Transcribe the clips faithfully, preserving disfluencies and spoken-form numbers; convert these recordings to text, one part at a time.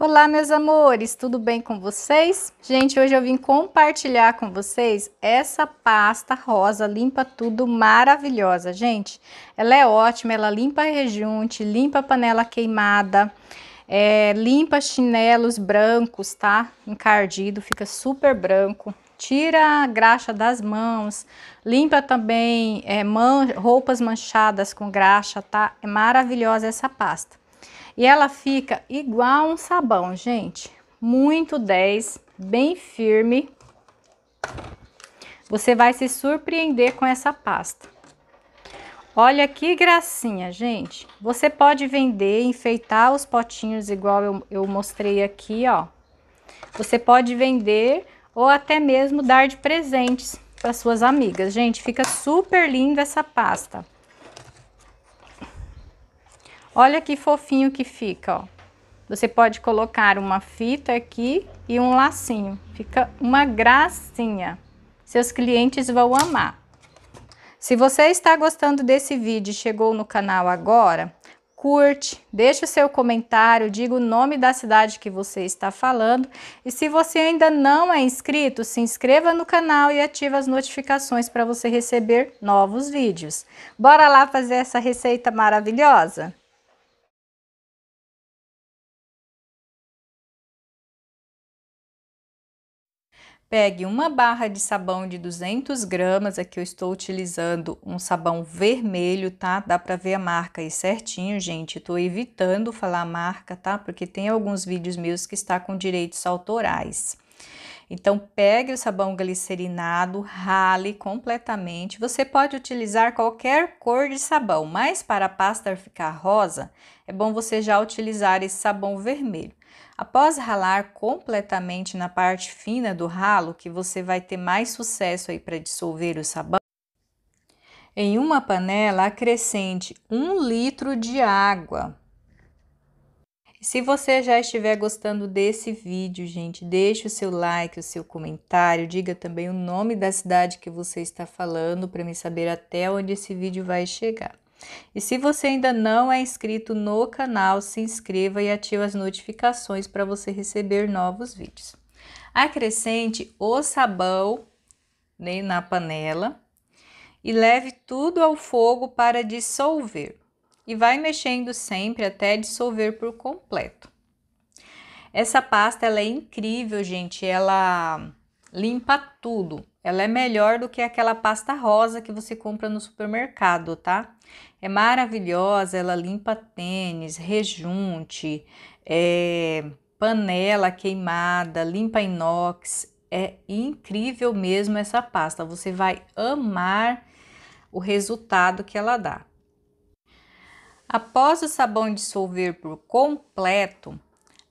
Olá, meus amores, tudo bem com vocês? Gente, hoje eu vim compartilhar com vocês essa pasta rosa limpa tudo maravilhosa, gente. Ela é ótima, ela limpa rejunte, limpa panela queimada, é, limpa chinelos brancos, tá? Encardido, fica super branco. Tira a graxa das mãos, limpa também é, man- roupas manchadas com graxa, tá? É maravilhosa essa pasta. E ela fica igual um sabão, gente. Muito dez, bem firme. Você vai se surpreender com essa pasta. Olha que gracinha, gente. Você pode vender, enfeitar os potinhos igual eu, eu mostrei aqui, ó. Você pode vender ou até mesmo dar de presentes para suas amigas. Gente, fica super linda essa pasta. Olha que fofinho que fica, ó. Você pode colocar uma fita aqui e um lacinho. Fica uma gracinha. Seus clientes vão amar. Se você está gostando desse vídeo e chegou no canal agora, curte, deixa o seu comentário, diga o nome da cidade que você está falando. E se você ainda não é inscrito, se inscreva no canal e ative as notificações para você receber novos vídeos. Bora lá fazer essa receita maravilhosa? Pegue uma barra de sabão de duzentas gramas, aqui eu estou utilizando um sabão vermelho, tá? Dá pra ver a marca aí certinho, gente, tô evitando falar a marca, tá? Porque tem alguns vídeos meus que está com direitos autorais. Então, pegue o sabão glicerinado, rale completamente. Você pode utilizar qualquer cor de sabão, mas para a pasta ficar rosa, é bom você já utilizar esse sabão vermelho. Após ralar completamente na parte fina do ralo, que você vai ter mais sucesso aí para dissolver o sabão. Em uma panela, acrescente um litro de água. Se você já estiver gostando desse vídeo, gente, deixe o seu like, o seu comentário, diga também o nome da cidade que você está falando para me saber até onde esse vídeo vai chegar. E se você ainda não é inscrito no canal, se inscreva e ative as notificações para você receber novos vídeos. Acrescente o sabão, né, na panela e leve tudo ao fogo para dissolver. E vai mexendo sempre até dissolver por completo. Essa pasta ela é incrível, gente, ela limpa tudo. Ela é melhor do que aquela pasta rosa que você compra no supermercado, tá? É maravilhosa, ela limpa tênis, rejunte, é, panela queimada, limpa inox. É incrível mesmo essa pasta, você vai amar o resultado que ela dá. Após o sabão dissolver por completo,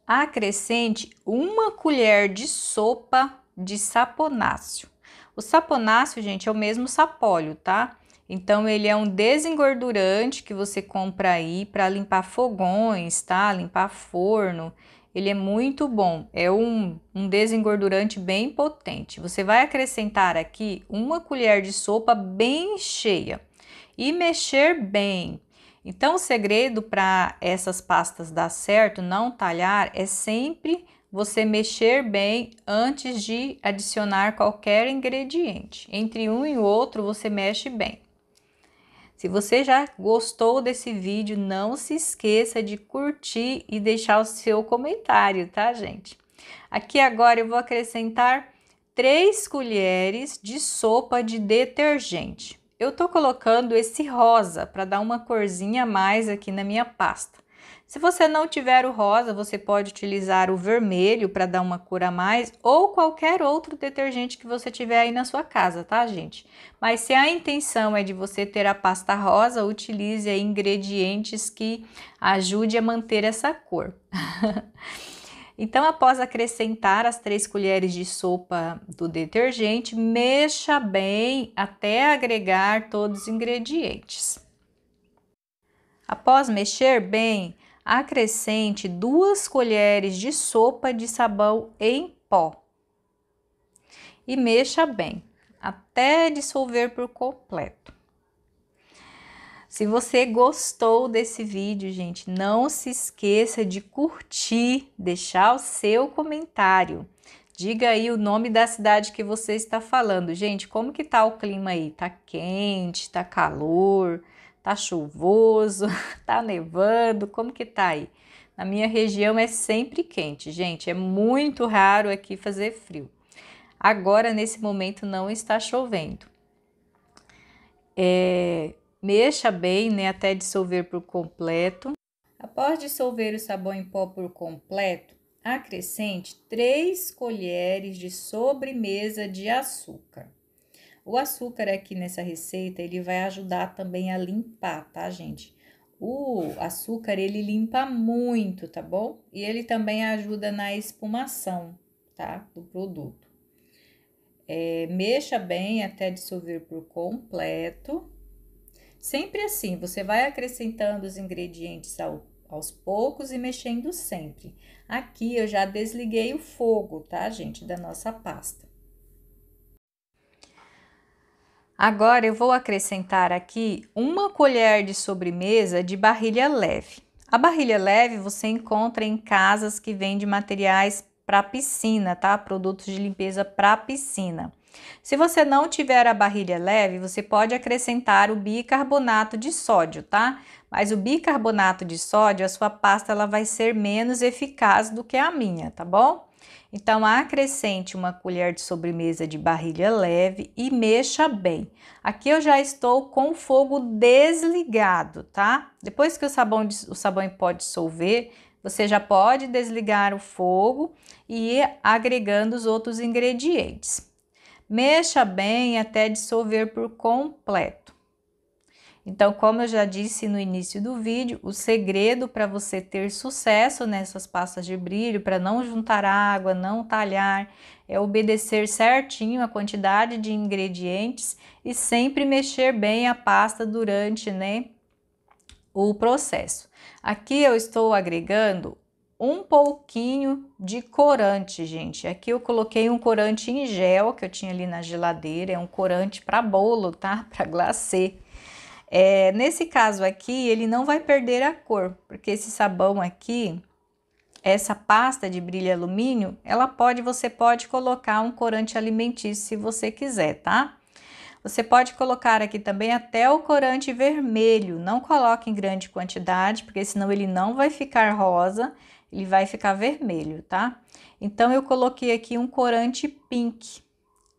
acrescente uma colher de sopa de saponáceo. O saponáceo, gente, é o mesmo sapólio, tá? Então, ele é um desengordurante que você compra aí para limpar fogões, tá? Limpar forno. Ele é muito bom. É um, um desengordurante bem potente. Você vai acrescentar aqui uma colher de sopa bem cheia e mexer bem. Então, o segredo para essas pastas dar certo, não talhar, é sempre você mexer bem antes de adicionar qualquer ingrediente. Entre um e outro, você mexe bem. Se você já gostou desse vídeo, não se esqueça de curtir e deixar o seu comentário, tá, gente? Aqui agora eu vou acrescentar três colheres de sopa de detergente. Eu tô colocando esse rosa para dar uma corzinha a mais aqui na minha pasta. Se você não tiver o rosa, você pode utilizar o vermelho para dar uma cor a mais ou qualquer outro detergente que você tiver aí na sua casa, tá, gente? Mas se a intenção é de você ter a pasta rosa, utilize aí ingredientes que ajude a manter essa cor. Então, após acrescentar as três colheres de sopa do detergente, mexa bem até agregar todos os ingredientes. Após mexer bem, acrescente duas colheres de sopa de sabão em pó e mexa bem até dissolver por completo. Se você gostou desse vídeo, gente, não se esqueça de curtir, deixar o seu comentário. Diga aí o nome da cidade que você está falando. Gente, como que tá o clima aí? Tá quente, tá calor, tá chuvoso, tá nevando, como que tá aí? Na minha região é sempre quente, gente, é muito raro aqui fazer frio. Agora, nesse momento, não está chovendo. É... Mexa bem, né, até dissolver por completo. Após dissolver o sabão em pó por completo, acrescente três colheres de sobremesa de açúcar. O açúcar aqui nessa receita, ele vai ajudar também a limpar, tá, gente? O açúcar, ele limpa muito, tá bom? E ele também ajuda na espumação, tá, do produto. É, mexa bem até dissolver por completo. Sempre assim, você vai acrescentando os ingredientes ao, aos poucos e mexendo sempre. Aqui eu já desliguei o fogo, tá, gente, da nossa pasta. Agora eu vou acrescentar aqui uma colher de sobremesa de barrilha leve. A barrilha leve você encontra em casas que vendem materiais para piscina, tá? Produtos de limpeza para piscina. Se você não tiver a barrilha leve, você pode acrescentar o bicarbonato de sódio, tá? Mas o bicarbonato de sódio, a sua pasta ela vai ser menos eficaz do que a minha, tá bom? Então, acrescente uma colher de sobremesa de barrilha leve e mexa bem. Aqui eu já estou com o fogo desligado, tá? Depois que o sabão, o sabão em pó dissolver, você já pode desligar o fogo e ir agregando os outros ingredientes. Mexa bem até dissolver por completo. Então, como eu já disse no início do vídeo, o segredo para você ter sucesso nessas pastas de brilho, para não juntar água, não talhar, é obedecer certinho a quantidade de ingredientes e sempre mexer bem a pasta durante, né, o processo. Aqui eu estou agregando um pouquinho de corante, gente. Aqui eu coloquei um corante em gel que eu tinha ali na geladeira, é um corante para bolo, tá? Para glacê. É, nesse caso aqui, ele não vai perder a cor, porque esse sabão aqui, essa pasta de brilho alumínio, ela pode, você pode colocar um corante alimentício se você quiser, tá? Você pode colocar aqui também até o corante vermelho, não coloque em grande quantidade, porque senão ele não vai ficar rosa, ele vai ficar vermelho, tá? Então, eu coloquei aqui um corante pink.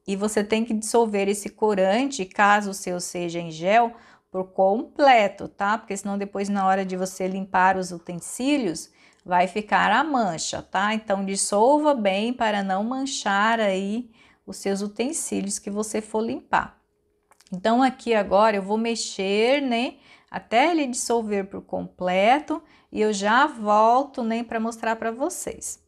E você tem que dissolver esse corante, caso o seu seja em gel, por completo, tá? Porque senão depois, na hora de você limpar os utensílios, vai ficar a mancha, tá? Então, dissolva bem para não manchar aí os seus utensílios que você for limpar. Então, aqui agora eu vou mexer, né? Até ele dissolver por completo e eu já volto, nem, né, para mostrar para vocês.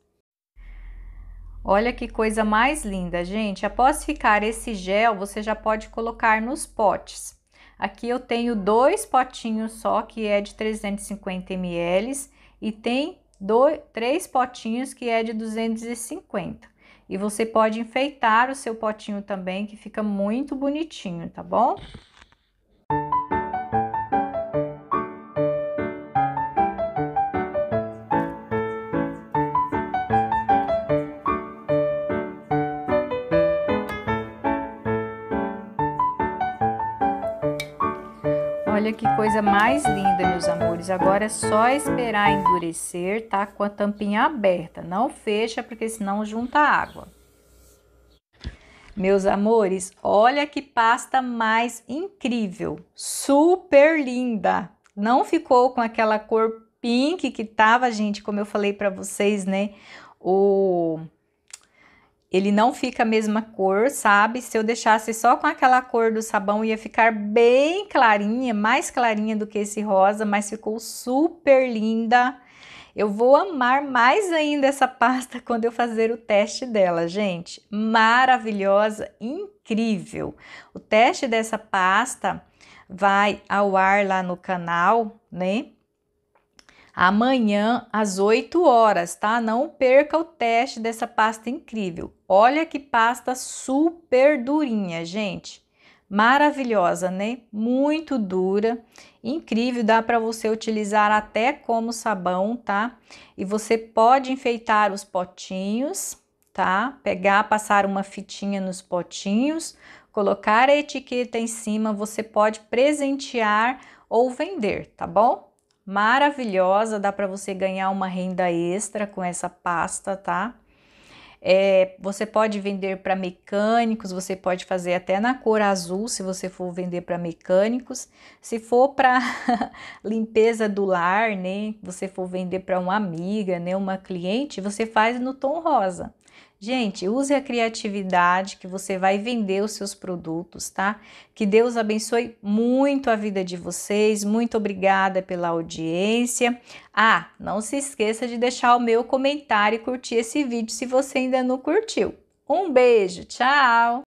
Olha que coisa mais linda, gente. Após ficar esse gel, você já pode colocar nos potes. Aqui eu tenho dois potinhos só, que é de trezentos e cinquenta mililitros, e tem dois, três potinhos que é de duzentos e cinquenta. E você pode enfeitar o seu potinho também, que fica muito bonitinho, tá bom? Olha que coisa mais linda, meus amores. Agora é só esperar endurecer, tá? Com a tampinha aberta. Não fecha, porque senão junta água. Meus amores, olha que pasta mais incrível. Super linda. Não ficou com aquela cor pink que tava, gente, como eu falei pra vocês, né? O... Ele não fica a mesma cor, sabe? Se eu deixasse só com aquela cor do sabão, ia ficar bem clarinha, mais clarinha do que esse rosa, mas ficou super linda. Eu vou amar mais ainda essa pasta quando eu fazer o teste dela, gente. Maravilhosa, incrível. O teste dessa pasta vai ao ar lá no canal, né? Amanhã às oito horas, tá? Não perca o teste dessa pasta incrível. Olha que pasta super durinha, gente. maravilhosa, né? Muito dura, incrível, dá para você utilizar até como sabão, tá? E você pode enfeitar os potinhos, tá? Pegar, passar uma fitinha nos potinhos, colocar a etiqueta em cima, você pode presentear ou vender, tá bom? Maravilhosa, dá para você ganhar uma renda extra com essa pasta, tá? É, você pode vender para mecânicos, você pode fazer até na cor azul, se você for vender para mecânicos. Se for para limpeza do lar, né? Você for vender para uma amiga, né? Uma cliente, você faz no tom rosa. Gente, use a criatividade que você vai vender os seus produtos, tá? Que Deus abençoe muito a vida de vocês. Muito obrigada pela audiência. Ah, não se esqueça de deixar o meu comentário e curtir esse vídeo se você ainda não curtiu. Um beijo, tchau!